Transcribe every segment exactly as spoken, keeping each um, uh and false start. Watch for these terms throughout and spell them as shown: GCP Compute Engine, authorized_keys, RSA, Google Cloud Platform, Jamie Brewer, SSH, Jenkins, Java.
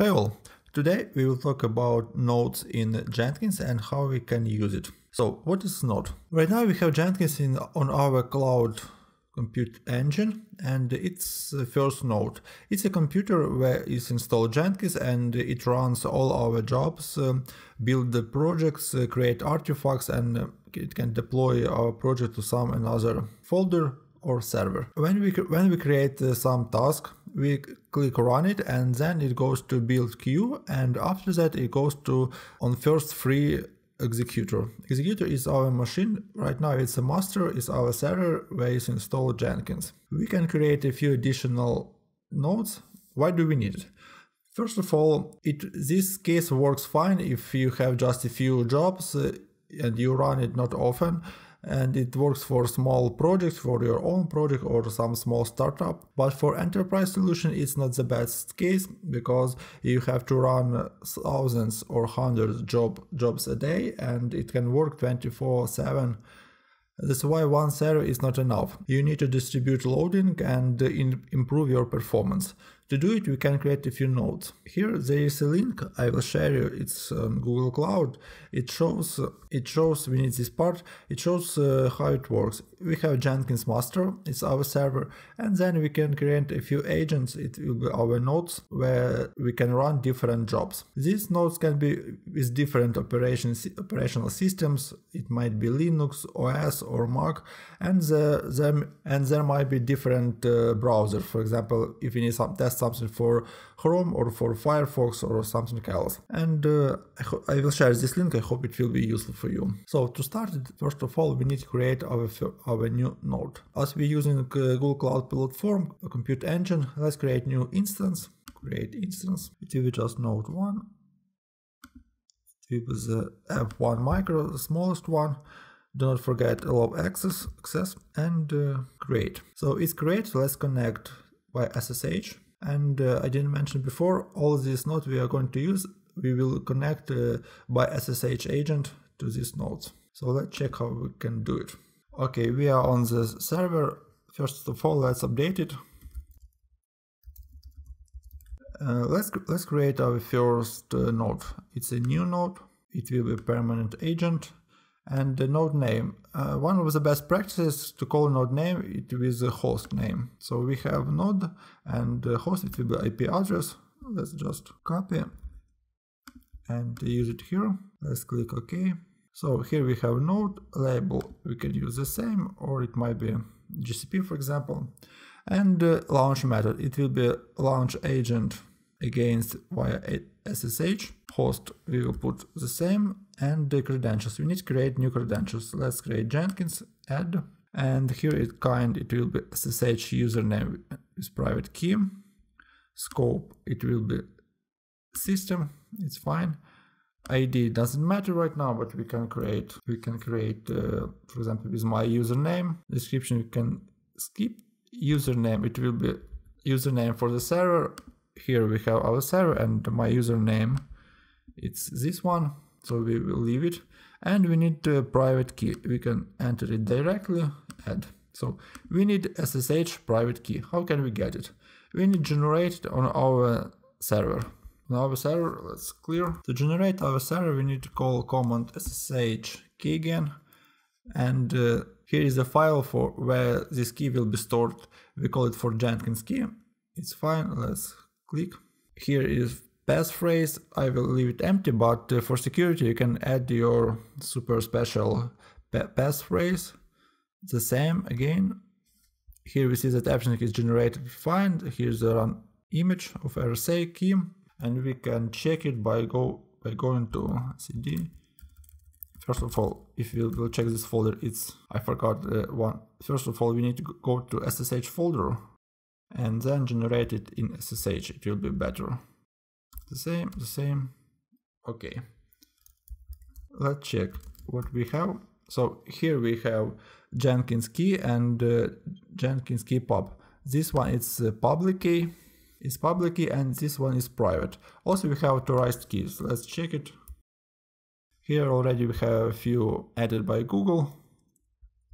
Hi all, today we will talk about nodes in Jenkins and how we can use it. So what is node? Right now we have Jenkins in, on our Cloud Compute Engine and it's the first node. It's a computer where is installed Jenkins and it runs all our jobs, um, build the projects, uh, create artifacts, and uh, it can deploy our project to some another folder or server. When we, when we create uh, some task, we click run it and then it goes to build queue, and after that it goes to on first free executor. Executor is our machine. Right now it's a master, it's our server where is installed Jenkins. We can create a few additional nodes. Why do we need it? First of all, it this case works fine if you have just a few jobs uh, and you run it not often. And it works for small projects, for your own project or some small startup. But for enterprise solution, it's not the best case because you have to run thousands or hundreds job jobs a day, and it can work twenty-four seven. That's why one server is not enough. You need to distribute loading and in improve your performance. To do it, we can create a few nodes. Here there is a link, I will share you, it's um, Google Cloud. It shows, it shows, we need this part, it shows uh, how it works. We have Jenkins master, it's our server, and then we can create a few agents, it will be our nodes, where we can run different jobs. These nodes can be with different operations, operational systems, it might be Linux, O S or Mac, and, the, them, and there might be different uh, browsers. For example, if you need some test something for Chrome or for Firefox or something else. And uh, I, I will share this link, I hope it will be useful for you. So to start it, first of all, we need to create our, our new node. As we're using uh, Google Cloud Platform, a compute engine, let's create new instance. Create instance, it will be just node one. It will be the F one micro, the smallest one. Do not forget allow access, access and uh, create. So it's create, so let's connect by S S H. And uh, I didn't mention before, all these nodes we are going to use, we will connect uh, by S S H agent to these nodes. So let's check how we can do it. Okay, we are on the server. First of all, let's update it. Uh, let's, let's create our first uh, node. It's a new node. It will be permanent agent. And the node name. Uh, one of the best practices to call node name it with a host name. So we have node and the host it will be I P address. Let's just copy and use it here. Let's click OK. So here we have node label. We can use the same, or it might be G C P, for example. And uh, launch method. It will be launch agent against via S S H. Host we will put the same, and the credentials we need to create new credentials. Let's create Jenkins add, and here it kind it will be S S H username with private key, scope it will be system, it's fine, I D doesn't matter right now, but we can create we can create uh, for example with my username. Description we can skip. Username it will be username for the server. Here we have our server and my username. It's this one, so we will leave it. And we need a private key. We can enter it directly, add. So we need S S H private key. How can we get it? We need to generate it on our server. On our server, let's clear. To generate our server, we need to call command S S H key again. And uh, here is a file for where this key will be stored. We call it for Jenkins key. It's fine, let's click. Here is passphrase, I will leave it empty, but uh, for security you can add your super special pa passphrase. The same again. Here we see that option is generated fine. Here's the run image of R S A key, and we can check it by go by going to C D. First of all, if we will check this folder, it's I forgot uh, one. First of all, we need to go to S S H folder and then generate it in S S H. It will be better. The same, the same. Okay. Let's check what we have. So here we have Jenkins key and uh, Jenkins key pub. This one is uh, public key, it's public key, and this one is private. Also we have authorized keys. Let's check it. Here already we have a few added by Google,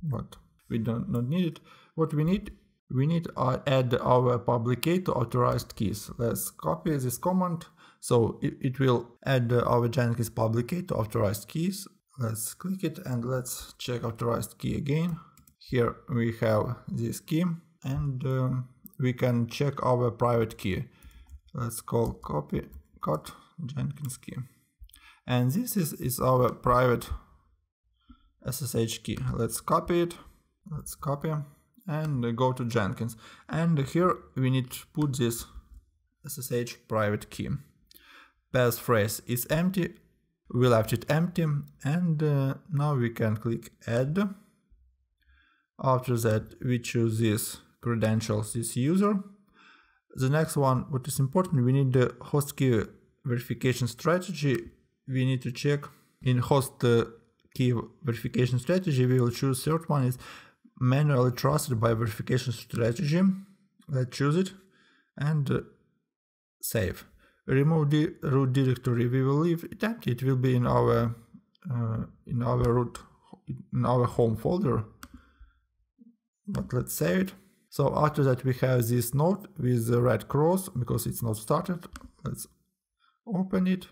but we don't not need it. What we need we need to add our publicate to authorized keys. Let's copy this command. So it, it will add our Jenkins publicate to authorized keys. Let's click it and let's check authorized key again. Here we have this key, and um, we can check our private key. Let's call copy cut Jenkins key. And this is, is our private S S H key. Let's copy it. Let's copy and go to Jenkins. And here we need to put this S S H private key. Passphrase is empty. We left it empty. And uh, now we can click add. After that, we choose this credentials, this user. The next one, what is important, we need the host key verification strategy. We need to check in host uh, key verification strategy. We will choose third one is manually trusted by verification strategy. Let's choose it and uh, save. Remove the root directory. We will leave it empty. It will be in our uh, in our root in our home folder. But let's save it. So after that we have this node with the red cross because it's not started. Let's open it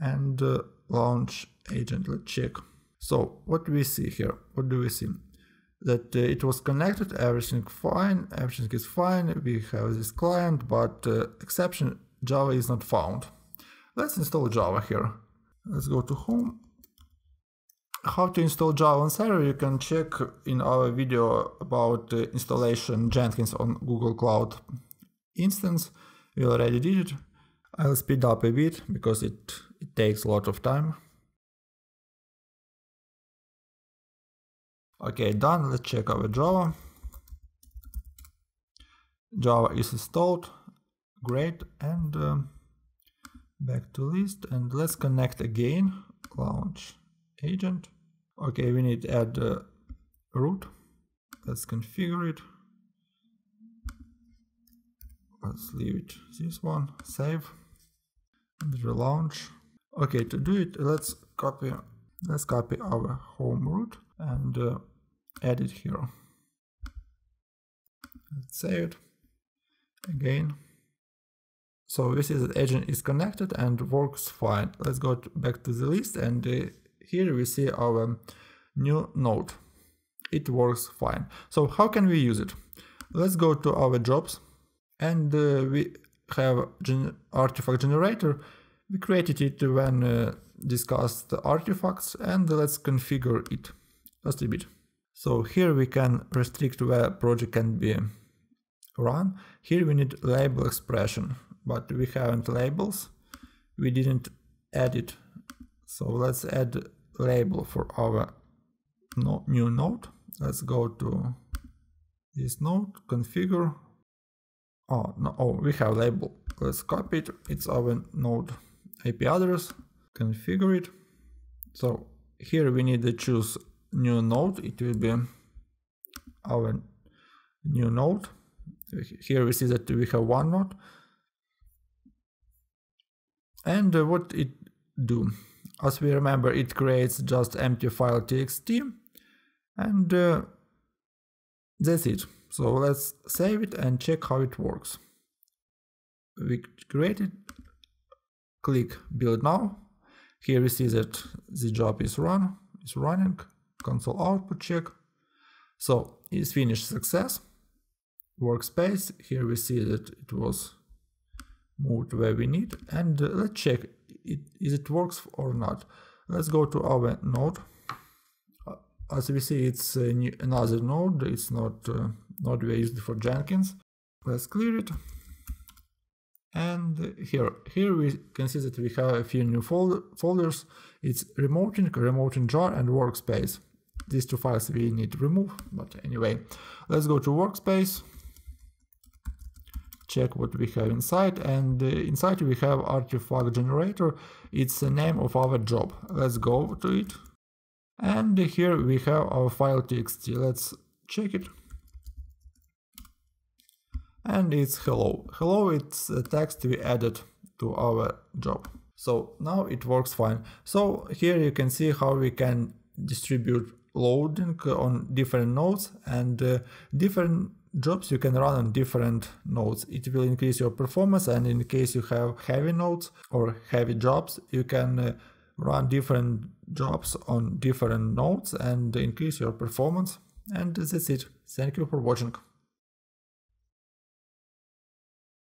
and uh, launch agent. Let's check. So what we see here? What do we see? That uh, it was connected, everything fine, everything is fine. We have this client, but uh, exception Java is not found. Let's install Java here. Let's go to home. How to install Java on server, you can check in our video about uh, installation Jenkins on Google Cloud instance. We already did it. I'll speed up a bit because it, it takes a lot of time. Okay, done. Let's check our Java. Java is installed. Great. And uh, back to list. And let's connect again. Launch agent. Okay, we need to add uh, root. Let's configure it. Let's leave it this one. Save and relaunch. Okay, to do it, let's copy. Let's copy our home root and uh, add it here. Let's save it again. So we see that agent is connected and works fine. Let's go to, back to the list and. Uh, Here we see our new node. It works fine. So how can we use it? Let's go to our jobs and uh, we have gen artifact generator. We created it when uh, discussed the artifacts, and let's configure it just a bit. So here we can restrict where project can be run. Here we need label expression, but we haven't labels. We didn't add it. So let's add label for our no, new node. Let's go to this node, configure. Oh, no, oh, we have label. Let's copy it. It's our node I P address. Configure it. So here we need to choose new node. It will be our new node. Here we see that we have one node. And uh, what it do? As we remember, it creates just empty file txt, and uh, that's it. So let's save it and check how it works. We create it, click build now. Here we see that the job is run, is running, console output check. So it's finished success. Workspace, here we see that it was moved where we need, and uh, let's check It, is it works or not. Let's go to our node. As we see, it's a new, another node. It's not uh, not we used for Jenkins. Let's clear it. And here, here we can see that we have a few new folder, folders. It's remoting, remoting jar, and workspace. These two files we need to remove. But anyway, let's go to workspace. Check what we have inside, and uh, inside we have artifact generator. It's the name of our job. Let's go to it, and here we have our file txt. Let's check it, and it's hello. Hello, it's the text we added to our job. So now it works fine. So here you can see how we can distribute loading on different nodes, and uh, different jobs you can run on different nodes. It will increase your performance, and in case you have heavy nodes or heavy jobs, you can uh, run different jobs on different nodes and increase your performance. And that's it. Thank you for watching.